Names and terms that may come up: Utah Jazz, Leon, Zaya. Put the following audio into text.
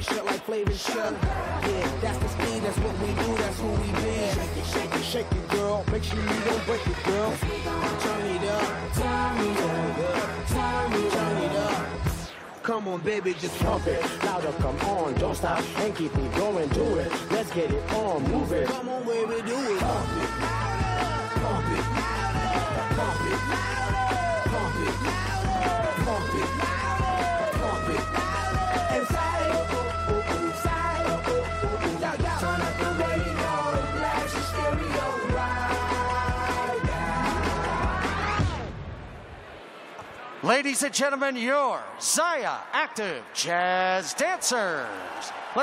and shut like Flavin' Shut. Yeah, that's the speed, that's what we do, that's who we been. Shake it, girl. Make sure you don't break it, girl. Turn it up, turn it up, turn it up. Come on, baby, just pump it. Louder, come on, don't stop, and keep me going, do it. Let's get it on, move it. Come on, baby, do it. Pump it, louder, pump it, louder, pump it, louder, pump it, louder, pump it, louder, pump it, louder. Inside, inside, turn up the radio, blast your stereo right now. Ladies and gentlemen, your Zaya Active Jazz Dancers. Let's